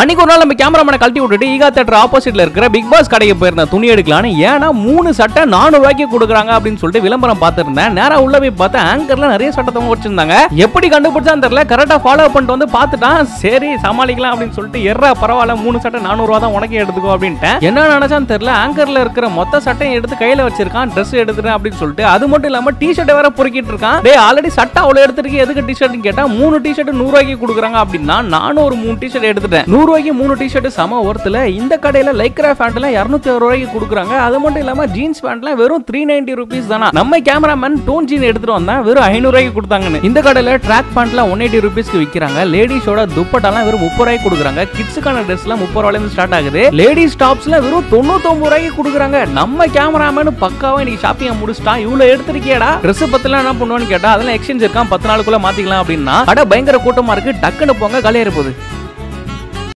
அன்னைக்கு ஒரு நாள் நம்ம கேமராமேனை கழட்டி விட்டுட்டு ஈகா தியேட்டர் ஆப்போசிட்ல இருக்கிற பிக் பாஸ் கடைக்கு போயிருந்தேன் துணி எடுக்கலான்னு. ஏன்னா 3 சட்டை 400 ரூபாய்க்கு கொடுக்குறாங்க அப்படின்னு சொல்லிட்டு விளம்பரம் பார்த்துருந்தேன். நேரா உள்ள போய் பார்த்தா ஆங்கர்ல நிறைய சட்டை தொங்க வச்சிருந்தாங்க. எப்படி கண்டுபிடிச்சான்னு தெரியல, கரெக்டா ஃபாலோ பண்ணிட்டு வந்து பார்த்துட்டான். சரி சமாளிக்கலாம் அப்படின்னு சொல்லிட்டு எறா பரவாயில்ல 3 சட்டை 400 ரூபா தான் உனக்கே எடுத்துக்கோ அப்படின்ட்டு. என்ன நினைச்சான்னு தெரியல, ஆங்கர்ல இருக்கிற மொத்த சட்டையும் எடுத்து கையில வச்சிருக்கான். ட்ரெஸ் எடுத்துட்டேன் அப்படின்னு சொல்லிட்டு, அது மட்டும் இல்லாம டி ஷர்ட்டை வேற பொறுக்கிட்டு இருக்கான். டே ஆல்ரெடி சட்டை அவ்வளவு எடுத்துருக்கு, எதுக்கு டி ஷர்ட்னு கேட்டா 3 டி ஷர்ட் 100 ரூபாய்க்கு கொடுக்குறாங்க அப்படின்னா நானும் ஒரு 3 டி ஷர்ட் எடுத்துட்டேன். 100 ரூபாய்க்கு 3 டிஷர்ட் சம ஒருத்துல. இந்த கடையில லைக்ரா பேண்ட்லாம் 260 ரூபாய்க்கு கொடுக்குறாங்க. அது மட்டும் இல்லாம ஜீன்ஸ் பேண்ட்லாம் வெறும் 390 ரூபீஸ் தானா. நம்ம கேமராமேன் டோன் ஜீன் எடுத்துட்டு வந்தா வெறும் 500 ரூபாய்க்கு கொடுத்தாங்கன்னு. இந்த கடையில ட்ராக் பேண்ட்லாம் 180 ரூபீஸ்க்கு விற்கிறாங்க. லேடிஸோட துப்பட்டாலாம் வெறும் 30 ரூபாய்க்கு கொடுக்குறாங்க. கிட்ஸுக்கான ட்ரெஸ் எல்லாம் 30 ரூபாயிலிருந்து ஸ்டார்ட் ஆகுது. லேடிஸ் டாப்ஸ்லாம் வெறும் 99 ரூபாய்க்கு கொடுக்குறாங்க. நம்ம கேமராமேன் பக்காவா இன்னைக்கு ஷாப்பிங்கை முடிச்சுட்டான். இவ்வளவு எடுத்துருக்கியடா, ட்ரெஸ் பத்திலாம் என்ன பண்ணுவான்னு கேட்டா அதெல்லாம் எக்ஸ்சேஞ்ச் இருக்கான், 10 நாளுக்குள்ள மாத்திக்கலாம் அப்படின்னா. அட பயங்கர கூட்டமா இருக்கு, டக்குன்னு போங்க, காலியாயிர போகுது.